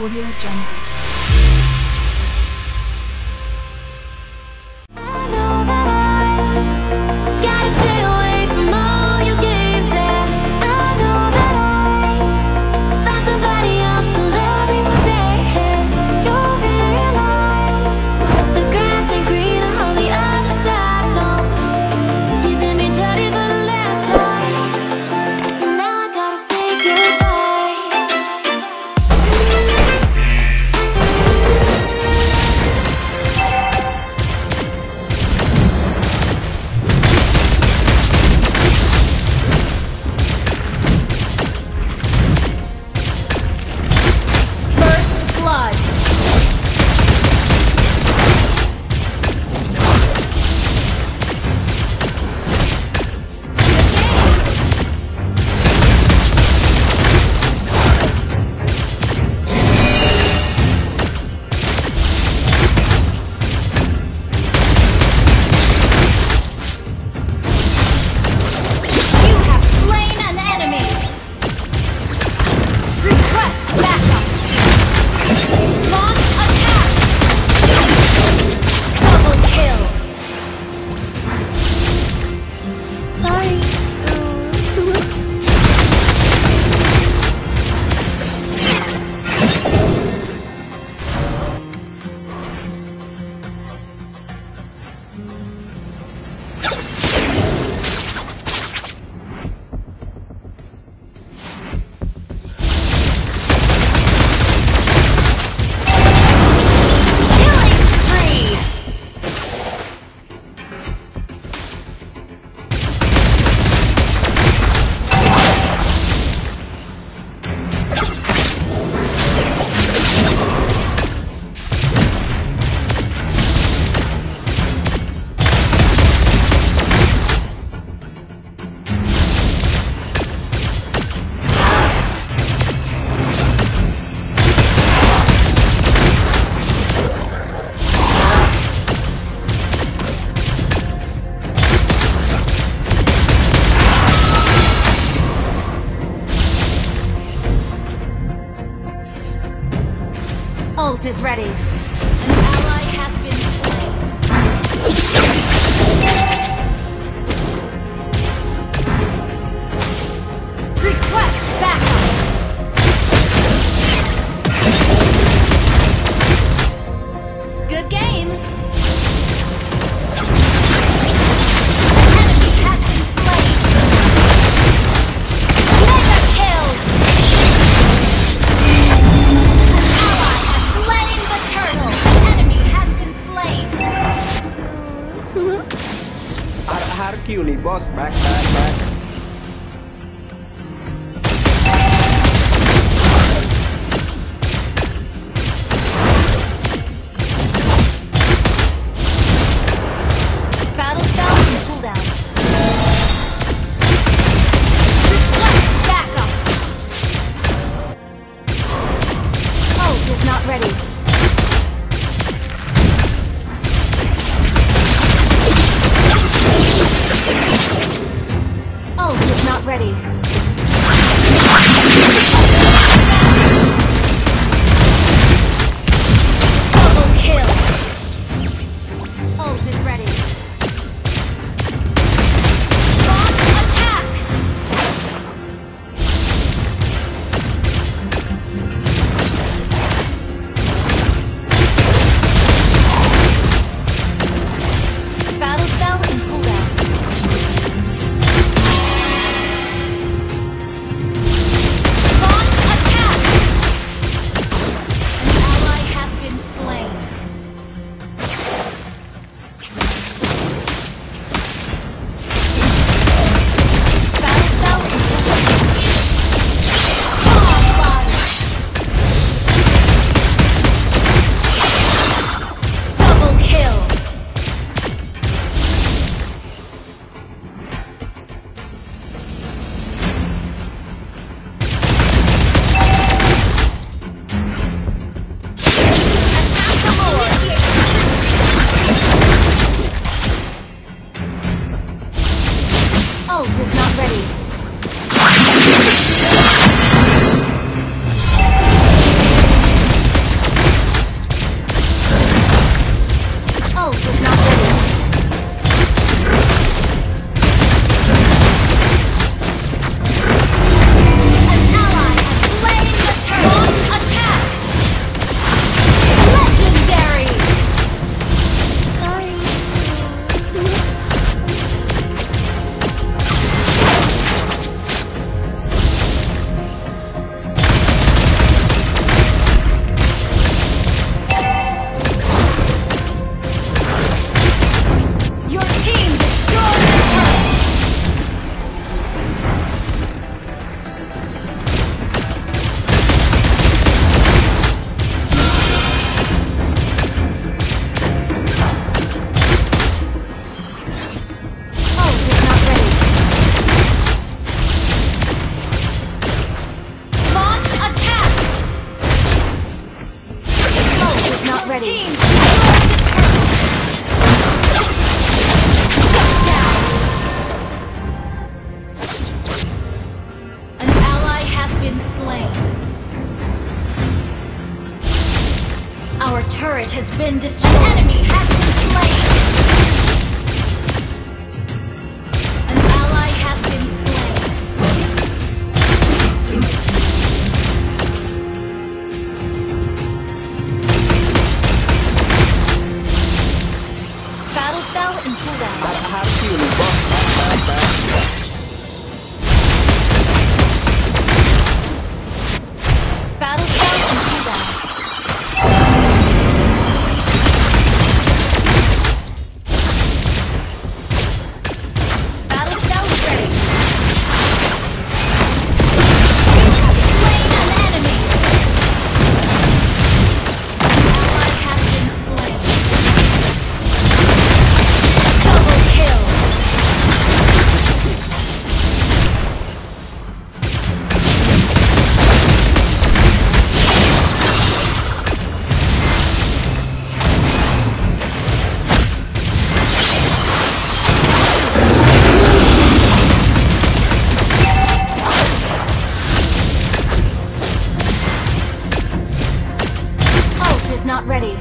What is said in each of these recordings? Audio Jungle. Ult is ready. An ally has been slain. Request backup. Good game. An enemy has been slain. Mega kill. Uni boss back. Ready. Double kill. Ult is ready. Launch attack. turret has been destroyed. An enemy has been slain. An ally has been slain. Battle fell and pulled out. I have to bust that not ready.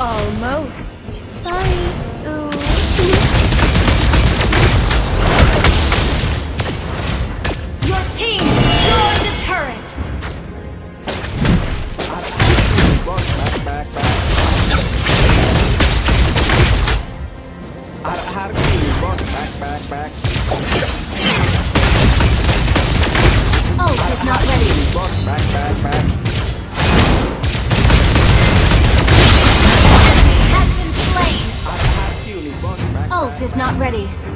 Almost. Sorry. Ooh. Your team destroyed the turret. I had to boss back. Oh, it's not ready. Boss back. Ult is not ready.